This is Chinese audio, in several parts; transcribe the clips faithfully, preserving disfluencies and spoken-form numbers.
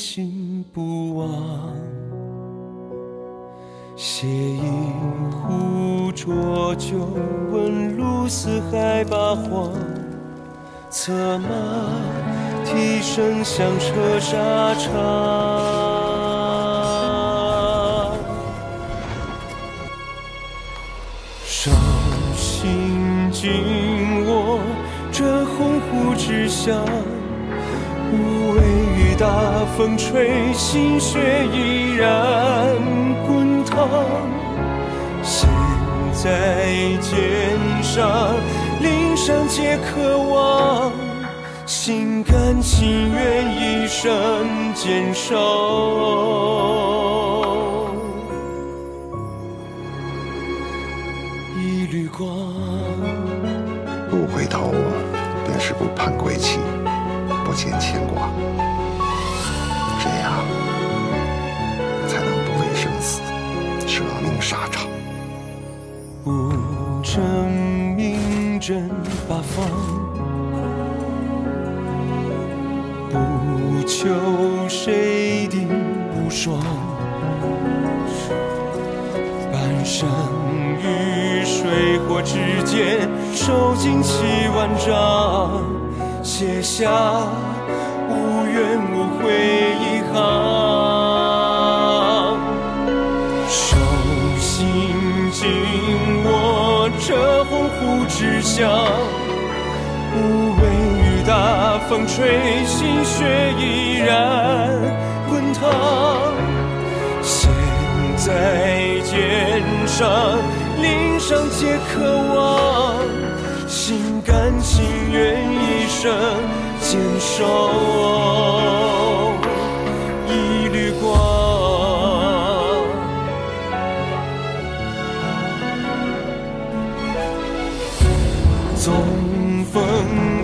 心不忘，携一壶浊酒，问路四海八荒。策马蹄声响彻沙场，手心紧握这鸿鹄之象，无畏雨打风吹，心血依然滚烫。现在肩上，岭山皆可望，心甘情愿一生坚守。一缕光，不回头，便是不盼归期。 不见牵挂，这样才能不畏生死，舍命沙场。不争名震八方，不求谁定无双。半生于水火之间，受尽七万丈。 写下无怨无悔一行，手心紧握这鸿鹄之象，无畏雨打风吹，心血依然滚烫。现在肩上，岭上皆可望，心甘情愿。 生坚守一缕光，纵风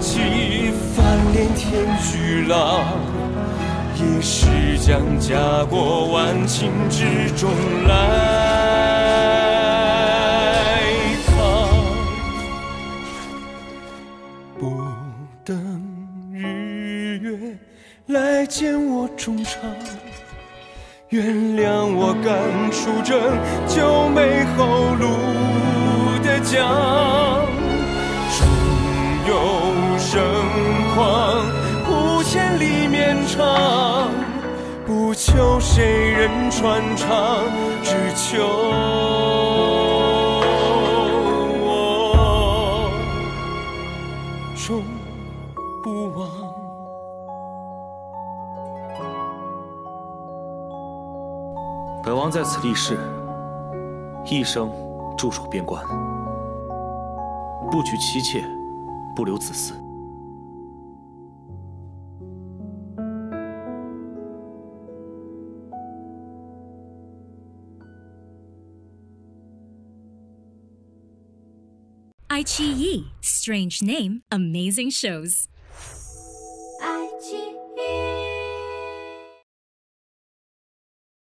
起，翻连天巨浪，也是将家国万顷之中来。 来见我衷肠，原谅我敢出征，就没后路的将。终有盛况，不千里绵长，不求谁人传唱，只求我终不忘。 本王在此立誓，一生驻守边关，不娶妻妾，不留子嗣。iQIYI Strange name, amazing shows.